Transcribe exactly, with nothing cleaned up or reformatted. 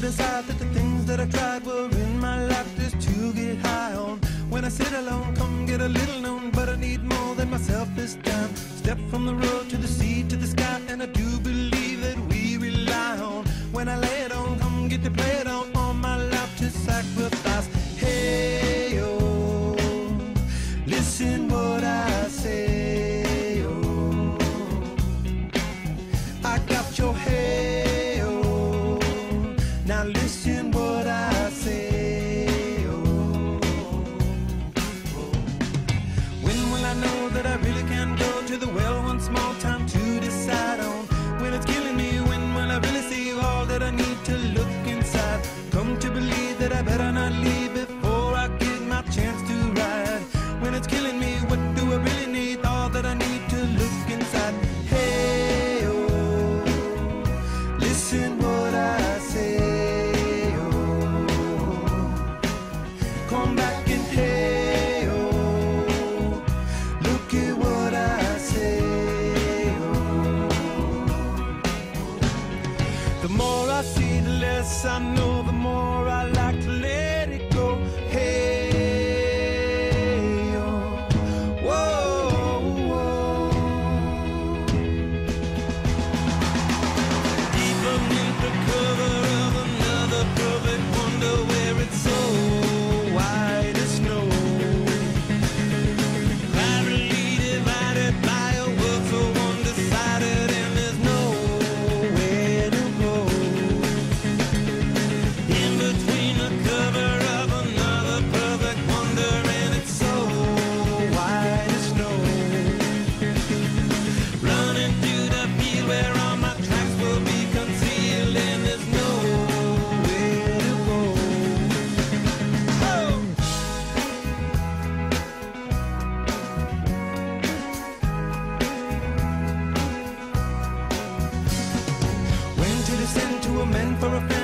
to decide that the things that I tried were in my life just to get high on. When I sit alone, come get a little known, but I need more than myself this time. Step from the road to the sea to the sky, and I do believe that we rely on. When I lay it on, come get to play it on, all my life to sacrifice. Hey, oh, listen what I say, oh, I got your hey, oh, now listen what I say. Come to believe that I better not leave before I get my chance to ride. When it's killing me, what do I really need? All that I need to look inside. Hey, oh, listen what I say, oh, come back and hey, oh, look at what I say, oh. The more I see, the less I know. To descend to a man for a friend.